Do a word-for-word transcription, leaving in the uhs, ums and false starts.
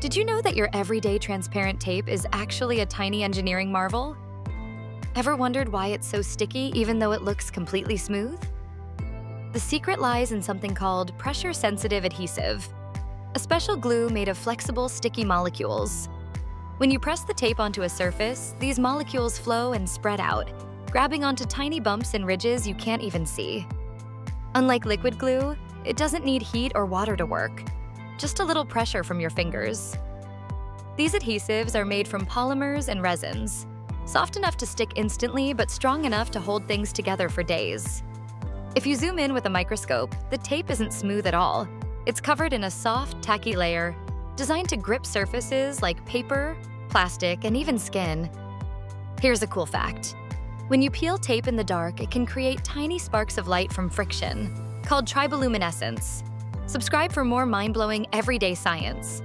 Did you know that your everyday transparent tape is actually a tiny engineering marvel? Ever wondered why it's so sticky even though it looks completely smooth? The secret lies in something called pressure-sensitive adhesive, a special glue made of flexible, sticky molecules. When you press the tape onto a surface, these molecules flow and spread out, grabbing onto tiny bumps and ridges you can't even see. Unlike liquid glue, it doesn't need heat or water to work, just a little pressure from your fingers. These adhesives are made from polymers and resins, soft enough to stick instantly but strong enough to hold things together for days. If you zoom in with a microscope, the tape isn't smooth at all. It's covered in a soft, tacky layer designed to grip surfaces like paper, plastic, and even skin. Here's a cool fact. When you peel tape in the dark, it can create tiny sparks of light from friction, called triboluminescence. Subscribe for more mind-blowing everyday science.